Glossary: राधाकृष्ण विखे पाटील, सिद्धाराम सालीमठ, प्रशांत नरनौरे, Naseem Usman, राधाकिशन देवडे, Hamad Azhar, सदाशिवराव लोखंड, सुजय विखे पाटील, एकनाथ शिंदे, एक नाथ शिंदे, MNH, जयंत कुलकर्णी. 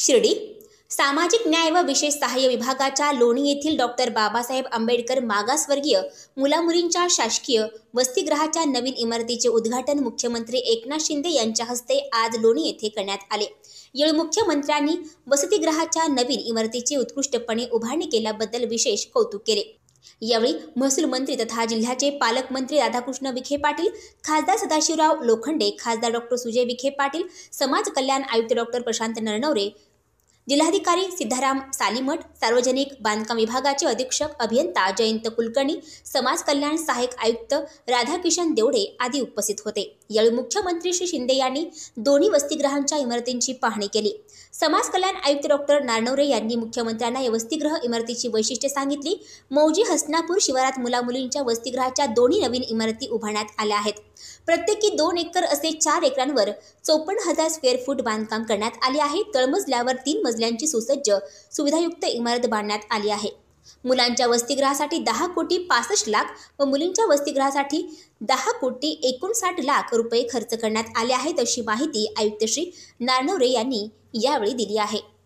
शिर्डी सामाजिक न्याय व विशेष सहाय्य विभागाच्या लोणी येथील डॉक्टर बाबासाहेब आंबेडकर मागासवर्गीय मुलामुलींच्या शासकीय वसतिगृहाच्या नवीन इमारतीचे उद्घाटन मुख्यमंत्री एकनाथ शिंदे यांच्या हस्ते आज लोणी येथे करण्यात आले। यावेळी मुख्यमंत्र्यांनी वसतिगृहाच्या नवीन इमारतीची उत्कृष्टपणे उभारणी केल्याबद्दल विशेष कौतुक केले। यावेळी महसूल मंत्री तथा जिल्ह्याचे पालकमंत्री राधाकृष्ण विखे पाटील, खासदार सदाशिवराव लोखंड, खासदार डॉक्टर सुजय विखे पाटील, समाज कल्याण आयुक्त डॉक्टर प्रशांत नरनौरे, जिल्हाधिकारी सिद्धाराम सालीमठ, सार्वजनिक बांधकाम विभागाचे अधीक्षक अभियंता जयंत कुलकर्णी, समाज कल्याण सहायक आयुक्त राधाकिशन देवडे आदी उपस्थित होते। यावेळी मुख्यमंत्री श्री शिंदे यांनी दोन्ही वसतिगृहांच्या इमारतींची पाहणी केली। समाज कल्याण आयुक्त डॉक्टर नरनौरे यांनी मुख्यमंत्र्यांना या वसतिगृह इमारतीची वैशिष्ट्ये सांगितली। मौजी हसनापूर शिवारात मुलामुलींच्या वसतिगृहाच्या दोन्ही नवीन इमारती उभारण्यात आल्या आहेत। प्रत्येकी 2 एकर असे 4 एकरांवर 54,000 स्क्वेअर फूट बांधकाम करण्यात आले आहे। तळमजल्यावर 3 मजल्यांची सुसज्ज सुविधायुक्त इमारत बांधण्यात आली आहे। मुलांच्या वसतिगृहासाठी 10 कोटी 65 लाख व मुलींच्या वसतिगृहासाठी 10 कोटी 59 लाख रुपये खर्च करण्यात आले आहेत, अशी माहिती आयुक्त श्री नरनौरे यांनी यावेळी दिली आहे।